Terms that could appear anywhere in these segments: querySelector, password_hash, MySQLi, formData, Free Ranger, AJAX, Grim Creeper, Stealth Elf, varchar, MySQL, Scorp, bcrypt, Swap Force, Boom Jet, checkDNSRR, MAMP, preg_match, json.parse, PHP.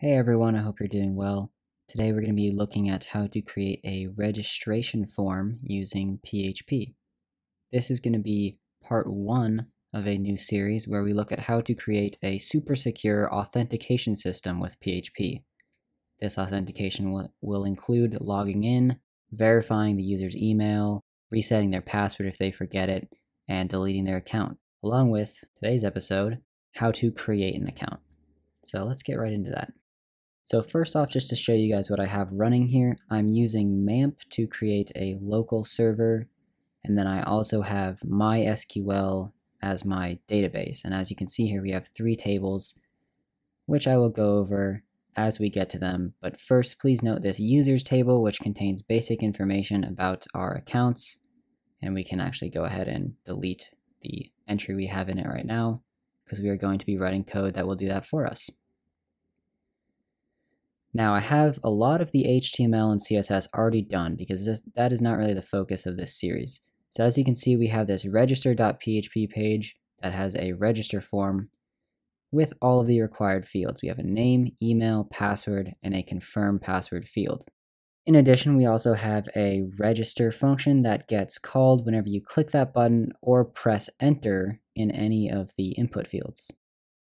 Hey everyone, I hope you're doing well. Today we're going to be looking at how to create a registration form using PHP. This is going to be part one of a new series where we look at how to create a super secure authentication system with PHP. This authentication will include logging in, verifying the user's email, resetting their password if they forget it, and deleting their account, along with today's episode, how to create an account. So let's get right into that. So first off, just to show you guys what I have running here, I'm using MAMP to create a local server, and then I also have MySQL as my database. And as you can see here, we have three tables, which I will go over as we get to them. But first, please note this users table, which contains basic information about our accounts, and we can actually go ahead and delete the entry we have in it right now, because we are going to be writing code that will do that for us. Now I have a lot of the HTML and CSS already done because that is not really the focus of this series. So as you can see, we have this register.php page that has a register form with all of the required fields. We have a name, email, password, and a confirm password field. In addition, we also have a register function that gets called whenever you click that button or press enter in any of the input fields.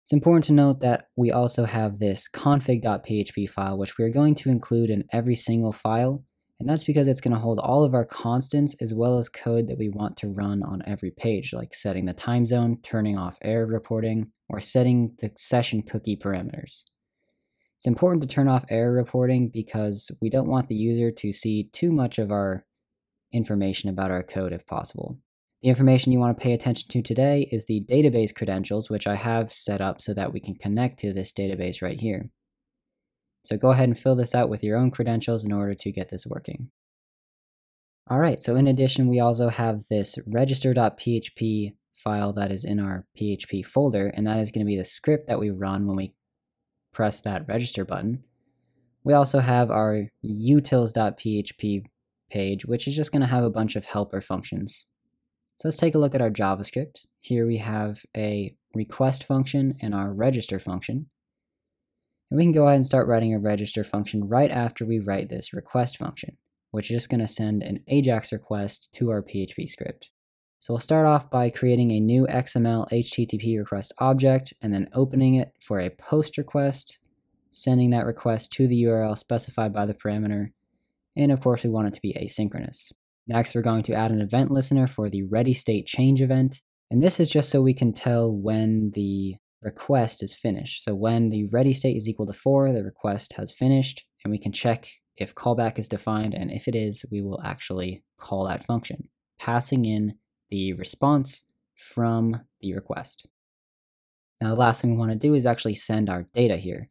It's important to note that we also have this config.php file, which we're going to include in every single file, and that's because it's going to hold all of our constants as well as code that we want to run on every page, like setting the time zone, turning off error reporting, or setting the session cookie parameters. It's important to turn off error reporting because we don't want the user to see too much of our information about our code if possible. The information you want to pay attention to today is the database credentials, which I have set up so that we can connect to this database right here. So go ahead and fill this out with your own credentials in order to get this working. All right, so in addition, we also have this register.php file that is in our PHP folder, and that is going to be the script that we run when we press that register button. We also have our utils.php page, which is just going to have a bunch of helper functions. So let's take a look at our JavaScript. Here we have a request function and our register function. And we can go ahead and start writing a register function right after we write this request function, which is just going to send an AJAX request to our PHP script. So we'll start off by creating a new XMLHttpRequest object and then opening it for a post request, sending that request to the URL specified by the parameter. And of course, we want it to be asynchronous. Next, we're going to add an event listener for the ready state change event. And this is just so we can tell when the request is finished. So when the ready state is equal to 4, the request has finished, and we can check if callback is defined. And if it is, we will actually call that function, passing in the response from the request. Now, the last thing we want to do is actually send our data here.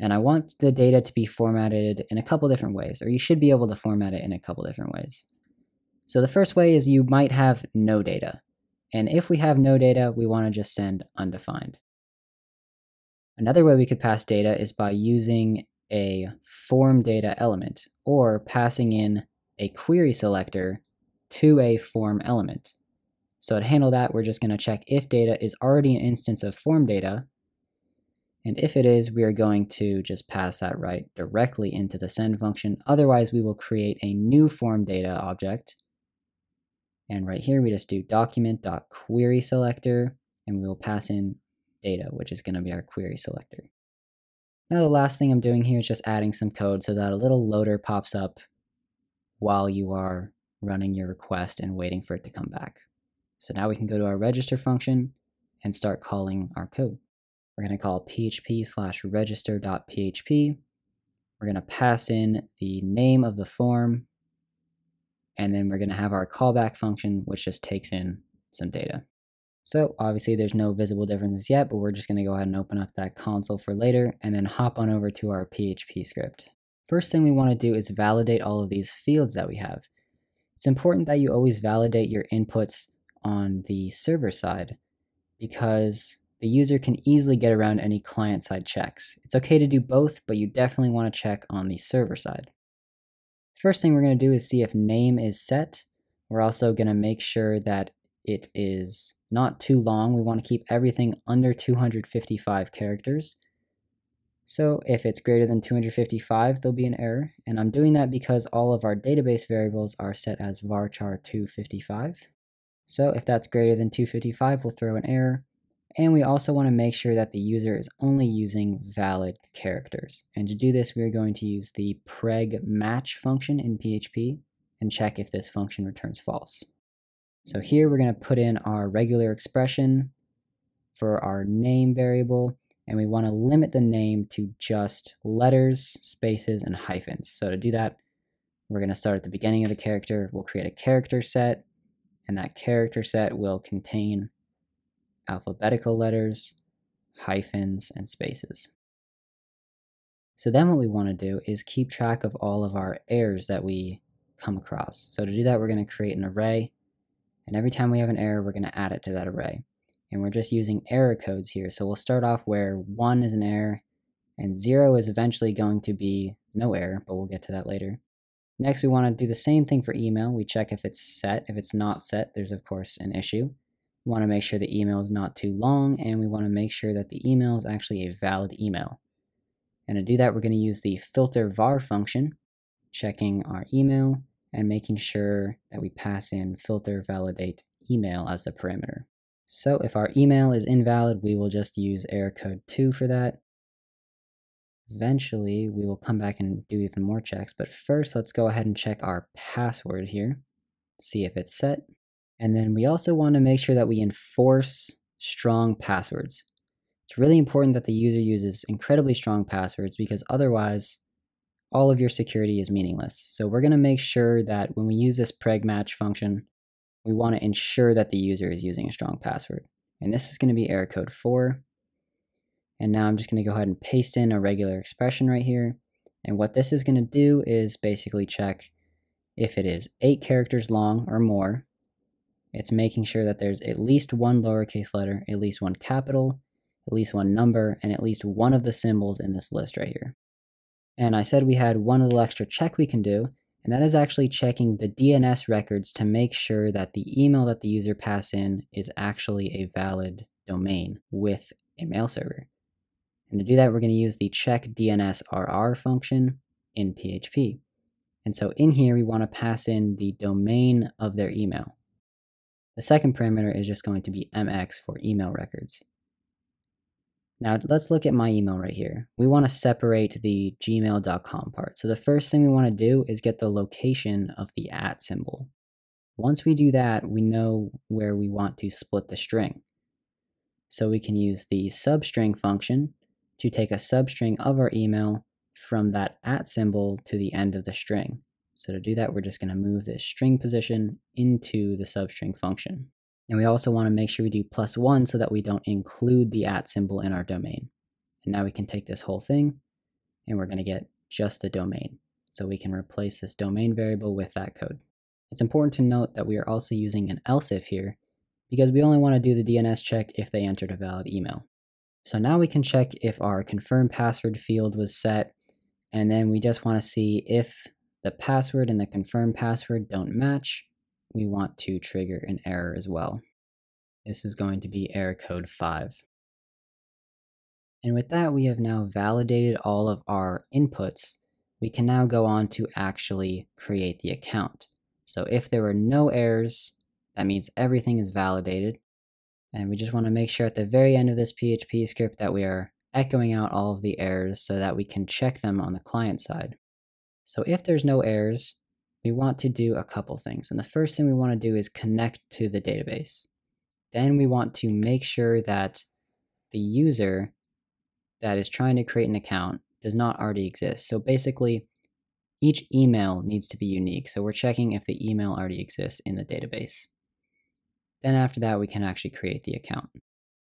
And I want the data to be formatted in a couple different ways, or you should be able to format it in a couple different ways. So the first way is you might have no data. And if we have no data, we want to just send undefined. Another way we could pass data is by using a formData element or passing in a query selector to a form element. So to handle that, we're just going to check if data is already an instance of formData. And if it is, we are going to just pass that right directly into the send function. Otherwise, we will create a new formData object. And right here, we just do document.querySelector, and we will pass in data, which is going to be our query selector. Now, the last thing I'm doing here is just adding some code so that a little loader pops up while you are running your request and waiting for it to come back. So now we can go to our register function and start calling our code. We're going to call php/register.php. We're going to pass in the name of the form, and then we're going to have our callback function, which just takes in some data. So obviously there's no visible differences yet, but we're just going to go ahead and open up that console for later and then hop on over to our PHP script. First thing we want to do is validate all of these fields that we have. It's important that you always validate your inputs on the server side because the user can easily get around any client-side checks. It's okay to do both, but you definitely want to check on the server side. First thing we're going to do is see if name is set. We're also going to make sure that it is not too long. We want to keep everything under 255 characters. So if it's greater than 255, there'll be an error. And I'm doing that because all of our database variables are set as varchar 255. So if that's greater than 255, we'll throw an error. And we also want to make sure that the user is only using valid characters. And to do this, we're going to use the preg_match function in PHP and check if this function returns false. So here we're going to put in our regular expression for our name variable, and we want to limit the name to just letters, spaces, and hyphens. So to do that, we're going to start at the beginning of the character. We'll create a character set, and that character set will contain alphabetical letters, hyphens, and spaces. So then what we want to do is keep track of all of our errors that we come across. So to do that, we're going to create an array, and every time we have an error, we're going to add it to that array. And we're just using error codes here. So we'll start off where 1 is an error, and 0 is eventually going to be no error, but we'll get to that later. Next, we want to do the same thing for email. We check if it's set. If it's not set, there's of course an issue. We want to make sure the email is not too long, and we want to make sure that the email is actually a valid email. And to do that, we're going to use the filter_var function, checking our email and making sure that we pass in filter_validate_email as the parameter. So if our email is invalid, we will just use error code 2 for that. Eventually, we will come back and do even more checks, but first let's go ahead and check our password here, see if it's set. And then we also want to make sure that we enforce strong passwords. It's really important that the user uses incredibly strong passwords because otherwise all of your security is meaningless. So we're going to make sure that when we use this preg_match function, we want to ensure that the user is using a strong password. And this is going to be error code 4. And now I'm just going to go ahead and paste in a regular expression right here. And what this is going to do is basically check if it is 8 characters long or more. It's making sure that there's at least one lowercase letter, at least one capital, at least one number, and at least one of the symbols in this list right here. And I said we had one little extra check we can do, and that is actually checking the DNS records to make sure that the email that the user passed in is actually a valid domain with a mail server. And to do that, we're going to use the checkDNSRR function in PHP. And so in here, we want to pass in the domain of their email. The second parameter is just going to be MX for email records. Now let's look at my email right here. We want to separate the gmail.com part. So the first thing we want to do is get the location of the at symbol. Once we do that, we know where we want to split the string. So we can use the substring function to take a substring of our email from that at symbol to the end of the string. So to do that, we're just going to move this string position into the substring function. And we also want to make sure we do +1 so that we don't include the at symbol in our domain. And now we can take this whole thing and we're going to get just the domain. So we can replace this domain variable with that code. It's important to note that we are also using an else if here because we only want to do the DNS check if they entered a valid email. So now we can check if our confirm password field was set, and then we just want to see if the password and the confirm password don't match. We want to trigger an error as well. This is going to be error code 5. And with that, we have now validated all of our inputs. We can now go on to actually create the account. So if there were no errors, that means everything is validated. And we just want to make sure at the very end of this PHP script that we are echoing out all of the errors so that we can check them on the client side. So if there's no errors, we want to do a couple things. And the first thing we want to do is connect to the database. Then we want to make sure that the user that is trying to create an account does not already exist. So basically, each email needs to be unique. So we're checking if the email already exists in the database. Then after that, we can actually create the account.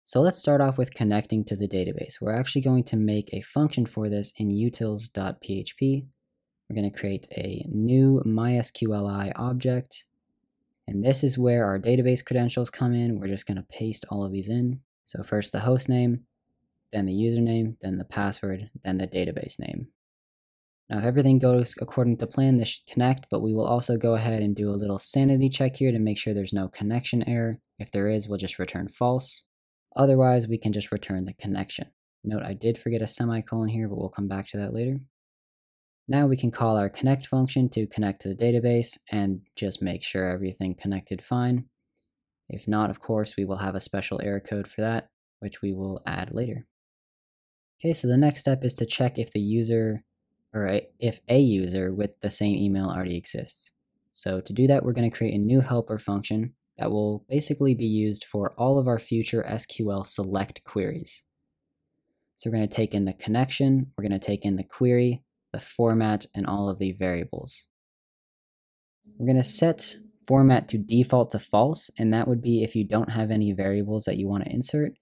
So let's start off with connecting to the database. We're actually going to make a function for this in utils.php. We're going to create a new MySQLi object, and this is where our database credentials come in. We're just going to paste all of these in. So first the host name, then the username, then the password, then the database name. Now if everything goes according to plan, this should connect, but we will also go ahead and do a little sanity check here to make sure there's no connection error. If there is, we'll just return false. Otherwise, we can just return the connection. Note I did forget a semicolon here, but we'll come back to that later. Now we can call our connect function to connect to the database and just make sure everything connected fine. If not, of course, we will have a special error code for that, which we will add later. Okay, so the next step is to check if the user, or if a user with the same email already exists. So to do that, we're going to create a new helper function that will basically be used for all of our future SQL select queries. So we're going to take in the connection, we're going to take in the query, the format, and all of the variables. We're going to set format to default to false, and that would be if you don't have any variables that you want to insert.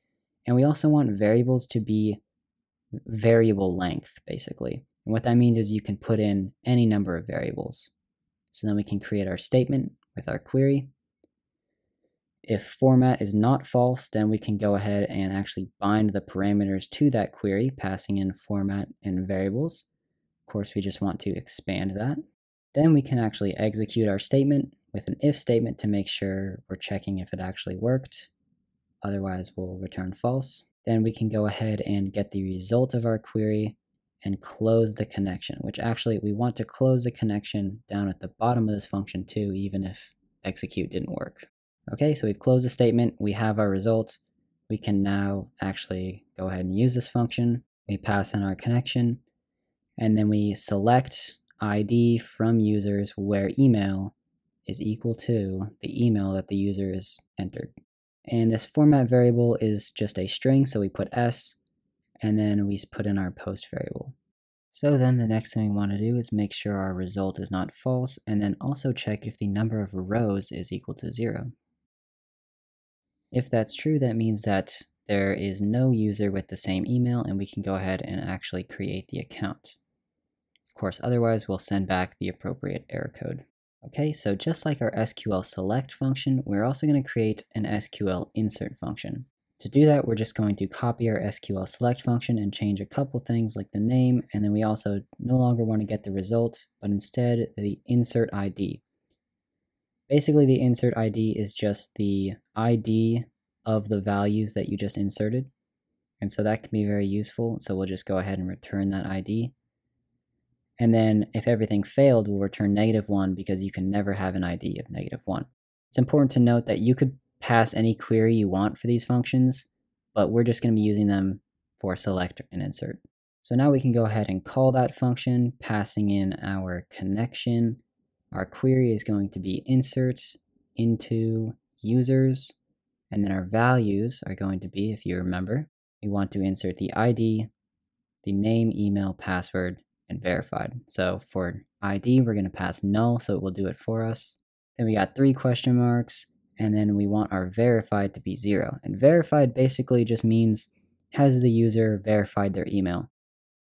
And we also want variables to be variable length, basically. And what that means is you can put in any number of variables. So then we can create our statement with our query. If format is not false, then we can go ahead and actually bind the parameters to that query, passing in format and variables. Of course, we just want to expand that. Then we can actually execute our statement with an if statement to make sure we're checking if it actually worked. Otherwise, we'll return false. Then we can go ahead and get the result of our query and close the connection, which actually we want to close the connection down at the bottom of this function too, even if execute didn't work. Okay, so we've closed the statement, we have our result. We can now actually go ahead and use this function. We pass in our connection, and then we select ID from users where email is equal to the email that the user is entered. And this format variable is just a string, so we put S, and then we put in our post variable. So then the next thing we want to do is make sure our result is not false, and then also check if the number of rows is equal to 0. If that's true, that means that there is no user with the same email, and we can go ahead and actually create the account. Of course, otherwise we'll send back the appropriate error code. Okay, so just like our SQL select function, we're also going to create an SQL insert function. To do that, we're just going to copy our SQL select function and change a couple things like the name, and then we also no longer want to get the result, but instead the insert ID. Basically, the insert ID is just the ID of the values that you just inserted, and so that can be very useful, so we'll just go ahead and return that ID. And then if everything failed, we'll return -1 because you can never have an ID of -1. It's important to note that you could pass any query you want for these functions, but we're just going to be using them for select and insert. So now we can go ahead and call that function, passing in our connection. Our query is going to be insert into users, and then our values are going to be, if you remember, we want to insert the ID, the name, email, password, and verified. So for ID, we're going to pass null, so it will do it for us. Then we got 3 question marks, and then we want our verified to be 0. And verified basically just means, has the user verified their email?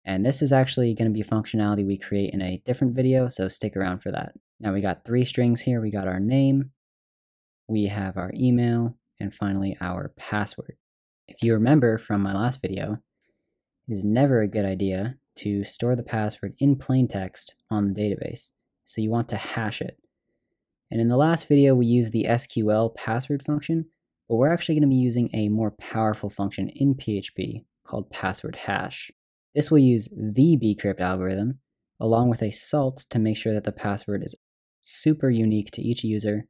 And this is actually going to be functionality we create in a different video, so stick around for that. Now we got 3 strings here. We got our name, we have our email, and finally our password. If you remember from my last video, it is never a good idea to store the password in plain text on the database, so you want to hash it. And in the last video, we used the SQL password function, but we're actually going to be using a more powerful function in PHP called password_hash. This will use the bcrypt algorithm along with a salt to make sure that the password is super unique to each user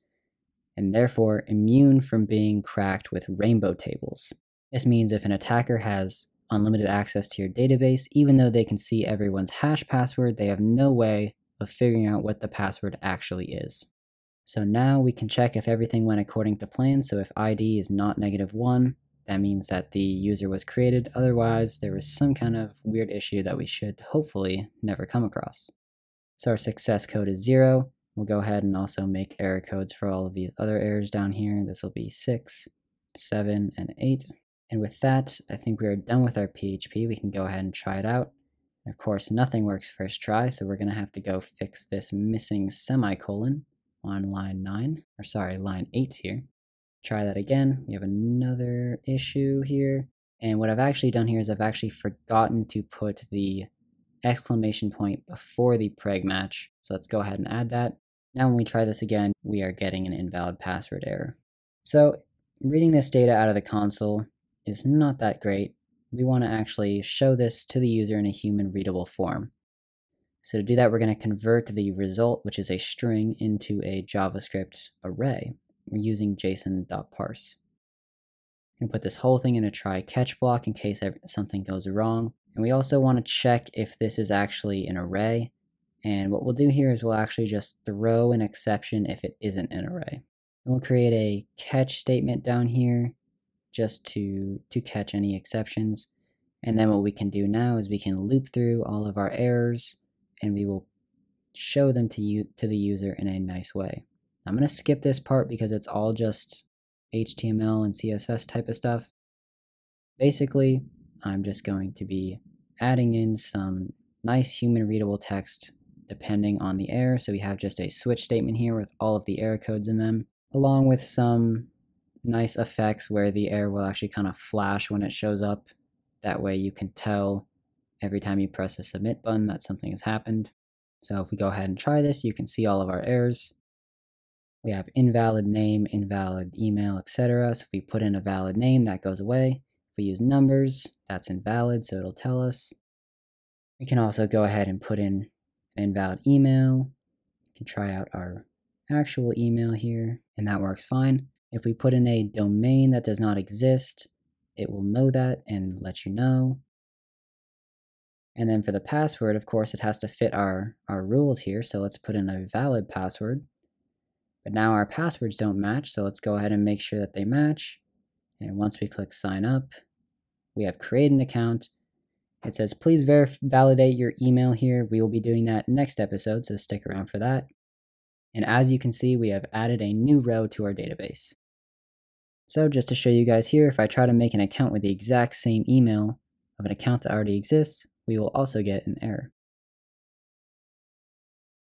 and therefore immune from being cracked with rainbow tables. This means if an attacker has unlimited access to your database, even though they can see everyone's hash password, they have no way of figuring out what the password actually is. So now we can check if everything went according to plan. So if ID is not -1, that means that the user was created. Otherwise, there was some kind of weird issue that we should hopefully never come across. So our success code is 0. We'll go ahead and also make error codes for all of these other errors down here. This will be 6, 7, and 8. And with that, I think we are done with our PHP. We can go ahead and try it out. And of course, nothing works first try, so we're going to have to go fix this missing semicolon on line 8 here. Try that again. We have another issue here. And what I've actually done here is I've actually forgotten to put the exclamation point before the preg match. So let's go ahead and add that. Now when we try this again, we are getting an invalid password error. So reading this data out of the console is not that great. we want to actually show this to the user in a human readable form. So to do that, we're going to convert the result, which is a string, into a JavaScript array. We're using json.parse. And put this whole thing in a try-catch block in case something goes wrong. And we also want to check if this is actually an array. And what we'll do here is we'll actually just throw an exception if it isn't an array. And we'll create a catch statement down here just to catch any exceptions. And then what we can do now is we can loop through all of our errors and we will show them to the user in a nice way. I'm going to skip this part because it's all just HTML and CSS type of stuff. Basically, I'm just going to be adding in some nice human readable text depending on the error. So we have just a switch statement here with all of the error codes in them, along with some nice effects where the error will actually kind of flash when it shows up. That way you can tell every time you press the submit button that something has happened. So if we go ahead and try this, you can see all of our errors. We have invalid name, invalid email, etc. So if we put in a valid name, that goes away. If we use numbers, that's invalid, so it'll tell us. We can also go ahead and put in an invalid email. We can try out our actual email here, and that works fine. If we put in a domain that does not exist, it will know that and let you know. And then for the password, of course, it has to fit our rules here. So let's put in a valid password. But now our passwords don't match, so let's go ahead and make sure that they match. And once we click sign up, we have created an account. It says, please validate your email here. We will be doing that next episode, so stick around for that. And as you can see, we have added a new row to our database. So just to show you guys here, if I try to make an account with the exact same email of an account that already exists, we will also get an error.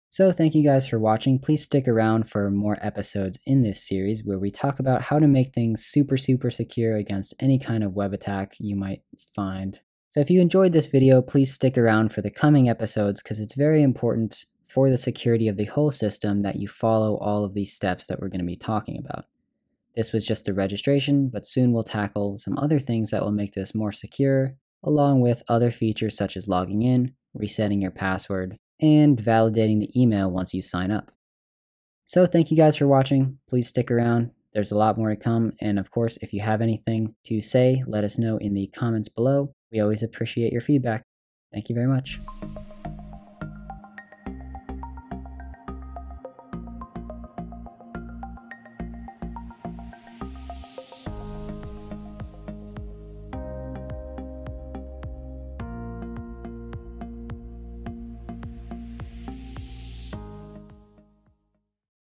So thank you guys for watching. Please stick around for more episodes in this series where we talk about how to make things super, super secure against any kind of web attack you might find. So if you enjoyed this video, please stick around for the coming episodes because it's very important for the security of the whole system that you follow all of these steps that we're going to be talking about. This was just the registration, but soon we'll tackle some other things that will make this more secure, along with other features such as logging in, resetting your password, and validating the email once you sign up. So thank you guys for watching. Please stick around. There's a lot more to come. And of course, if you have anything to say, let us know in the comments below. We always appreciate your feedback. Thank you very much.